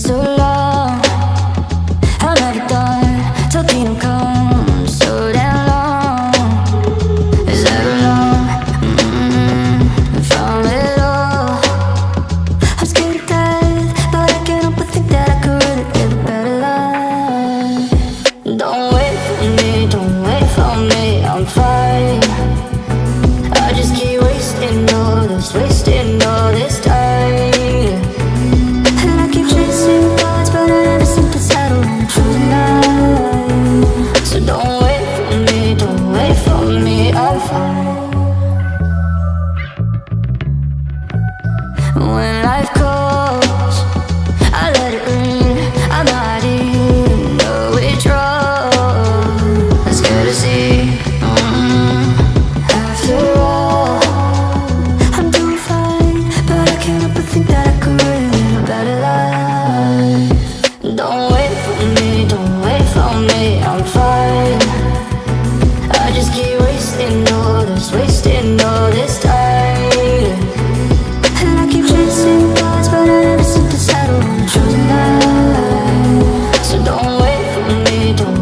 so long. How have you done till kingdom come? So damn long. Is that long? Found it all. I'm scared of death, but I can't help but think that I could really live a better life. Don't wait for me, don't wait for me, I'm fine. I just keep wasting all this time. When life calls, I let it ring. I'm hiding, no withdrawal. I'm scared to see. After all, I'm doing fine, but I can't help but think that I could live a better life. Don't wait for me, I'm fine. I just keep wasting all this time. Don't wait for me, I'm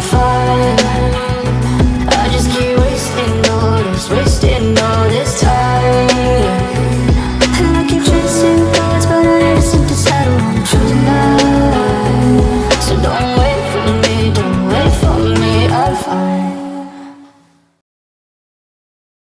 fine. I just keep wasting all this time. And I keep chasing thoughts, but I never seem to settle on the truth tonight. So don't wait for me, I'm fine.